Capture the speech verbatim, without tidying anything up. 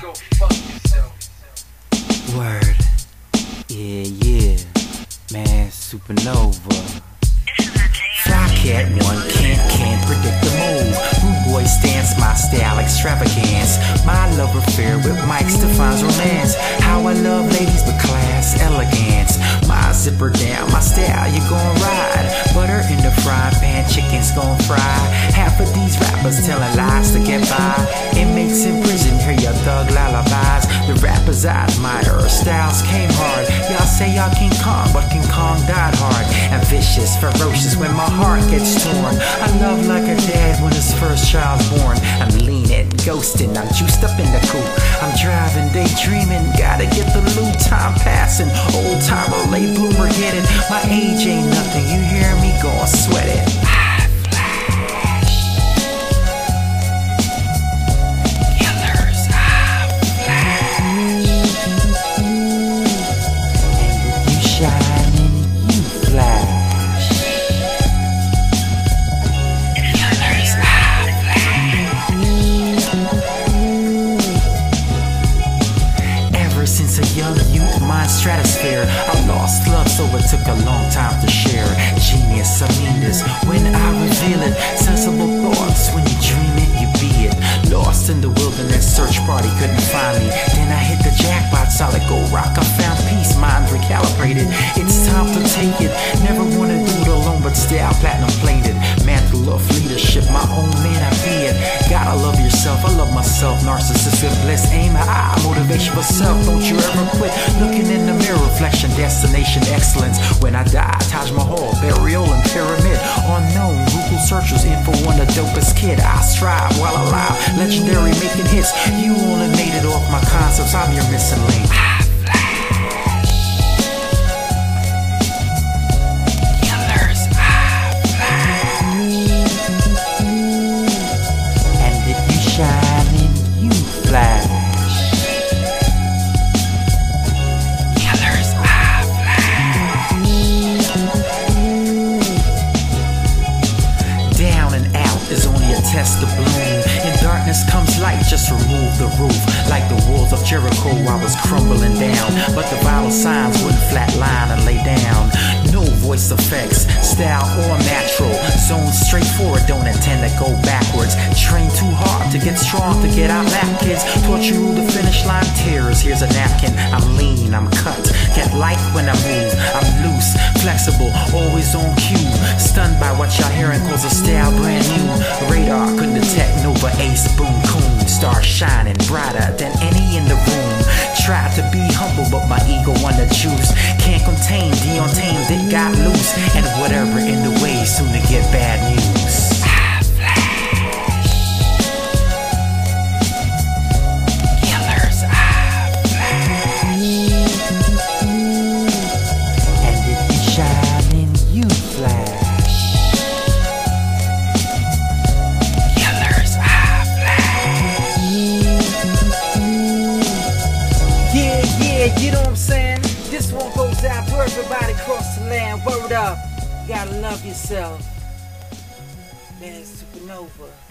go fuck yourself. Word. Yeah, yeah. Man, supernova. FLYCAT one can't, can't predict the move. Rude boy stance, my style extravagance. My love affair with Mike Stefan's romance. How I love ladies with class, elegance. My zipper down, my style, you gon' ride. Butter in the fry pan, chicken's gon' fry. Half of these rappers telling lies to get by. Inmates in prison hear your thug lullabies. The rappers I admire, styles came hard. Y'all say y'all King Kong, but King Kong died hard. And vicious, ferocious when my heart gets torn. I love like a dad when his first child's born. I'm leaning, ghosting, I'm juiced up in the coupe. I'm driving, daydreaming, gotta get the loot. Time passing, old timer, late bloomer getting. My age ain't nothing, you hear me going sweat it. Stratosphere. I lost love, so it took a long time to share. Genius, I mean this when I reveal it. Sensible thoughts, when you dream it, you be it. Lost in the wilderness, search party couldn't find me. Then I hit the jackpot, solid gold rock. I found peace, mind recalibrated. It's time to take it. Never wanna do it alone, but style platinum plated. Mantle of leadership, my own man, I be it. Gotta love yourself, I love myself. Narcissistic bliss, aim my eye, motivation for self. Don't you ever quit. Looking in the mirror, reflection, destination, excellence. When I die, Taj Mahal, burial and pyramid. Unknown, Google searches in for one of the dopest kid. I strive while alive, legendary making hits. You only made it off my concepts, I'm your missing link. Test the bloom. In darkness comes light, just remove the roof. Like the walls of Jericho, I was crumbling down, but the vital signs wouldn't flatline and lay down. No voice effects, style or natural. Zone straight forward, don't intend to go backwards. Train too hard to get strong, to get out lap kids. Torture rule the finish line, tears, here's a napkin. I'm lean, I'm cut, get light when I move. I'm loose, flexible, always on cue. Stunned by what y'all hearing, cause a style brand new. Radar couldn't detect Nova Ace, boom, coon. Star shining brighter than any in the room. Tried to be humble, but my ego wanna juice. Can't contain the untamed, it got loose. And whatever in the way, soon to get bad news. You know what I'm saying? This one goes out for everybody across the land. Word up. You gotta love yourself. Man, supernova.